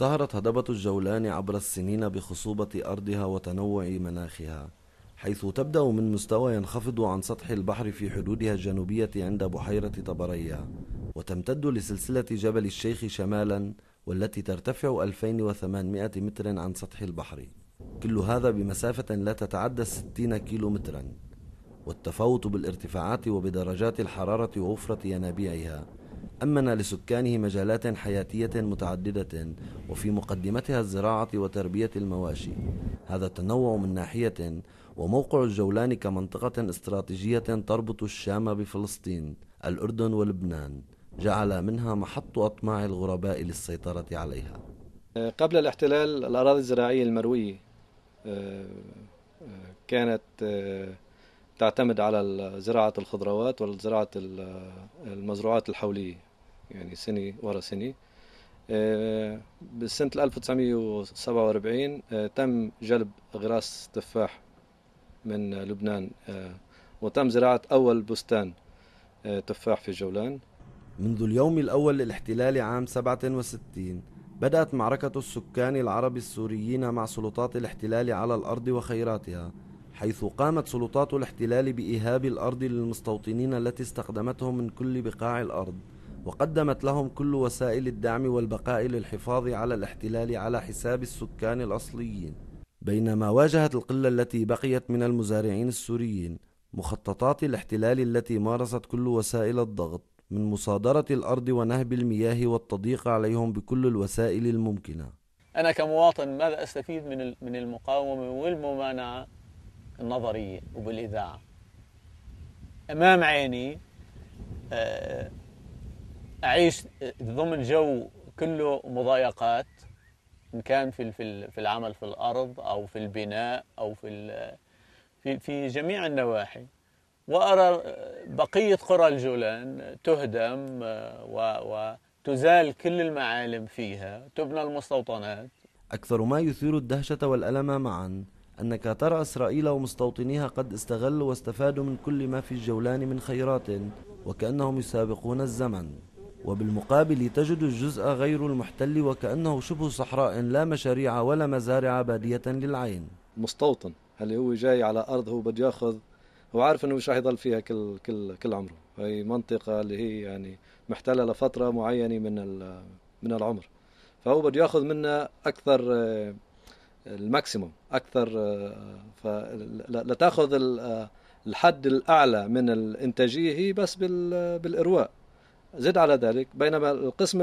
اشتهرت هضبة الجولان عبر السنين بخصوبة أرضها وتنوع مناخها، حيث تبدأ من مستوى ينخفض عن سطح البحر في حدودها الجنوبية عند بحيرة طبرية، وتمتد لسلسلة جبل الشيخ شمالا، والتي ترتفع 2800 متر عن سطح البحر، كل هذا بمسافة لا تتعدى 60 كيلو مترا. والتفاوت بالارتفاعات وبدرجات الحرارة ووفرة ينابيعها أمن لسكانه مجالات حياتية متعددة، وفي مقدمتها الزراعة وتربية المواشي. هذا التنوع من ناحية، وموقع الجولان كمنطقة استراتيجية تربط الشام بفلسطين، الأردن ولبنان، جعل منها محط أطماع الغرباء للسيطرة عليها. قبل الاحتلال الأراضي الزراعية المروية كانت تعتمد على زراعة الخضروات وزراعة المزروعات الحولية، يعني سنة ورا سنة. بسنة 1947 تم جلب غراس تفاح من لبنان، وتم زراعة أول بستان تفاح في الجولان. منذ اليوم الأول للاحتلال عام 67 بدأت معركة السكان العرب السوريين مع سلطات الاحتلال على الأرض وخيراتها، حيث قامت سلطات الاحتلال بإيهاب الأرض للمستوطنين التي استخدمتهم من كل بقاع الأرض، وقدمت لهم كل وسائل الدعم والبقاء للحفاظ على الاحتلال على حساب السكان الأصليين. بينما واجهت القلة التي بقيت من المزارعين السوريين مخططات الاحتلال التي مارست كل وسائل الضغط من مصادرة الأرض ونهب المياه والتضييق عليهم بكل الوسائل الممكنة. أنا كمواطن ماذا أستفيد من المقاومة والممانعة النظرية وبالإذاعة؟ أمام عيني أعيش ضمن جو كله مضايقات، إن كان في العمل في الأرض أو في البناء أو في جميع النواحي، وأرى بقية قرى الجولان تهدم وتزال كل المعالم فيها، تبنى المستوطنات. أكثر ما يثير الدهشة والألم معا أنك ترى إسرائيل ومستوطنيها قد استغلوا واستفادوا من كل ما في الجولان من خيرات، وكأنهم يسابقون الزمن. وبالمقابل تجد الجزء غير المحتل وكأنه شبه صحراء، لا مشاريع ولا مزارع بادية للعين. مستوطن اللي هو جاي على أرضه وبده ياخذ، هو عارف انه مش راح يضل فيها كل عمره. هي منطقه اللي هي يعني محتله لفتره معينه من العمر، فهو بده ياخذ منها اكثر، الماكسيموم اكثر، لتاخذ الحد الاعلى من الانتاجيه هي بس بالارواء. زد على ذلك، بينما القسم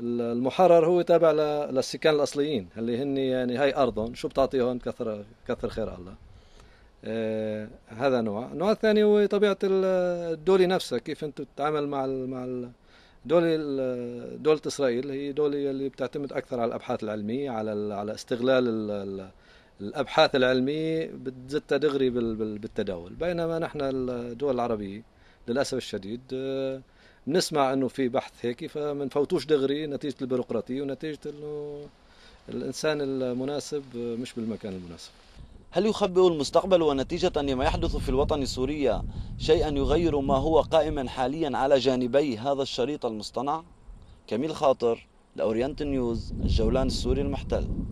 المحرر هو تابع للسكان الاصليين اللي هن يعني هاي ارضهم، شو بتعطيهم؟ كثر خير الله. هذا نوع. النوع الثاني هو طبيعة الدولة نفسها، كيف أنت تتعامل مع دولة إسرائيل. هي دولة اللي بتعتمد أكثر على الأبحاث العلمية، على استغلال الأبحاث العلمية، بتزيد تدغري بالتداول. بينما نحن الدول العربية للأسف الشديد بنسمع أنه في بحث هيك فمنفوتوش دغري، نتيجة البيروقراطية ونتيجة أنه الإنسان المناسب مش بالمكان المناسب. هل يخبئ المستقبل ونتيجة لما يحدث في الوطن السوري شيئا يغير ما هو قائما حاليا على جانبي هذا الشريط المصطنع؟ كميل خاطر لأورينت نيوز، الجولان السوري المحتل.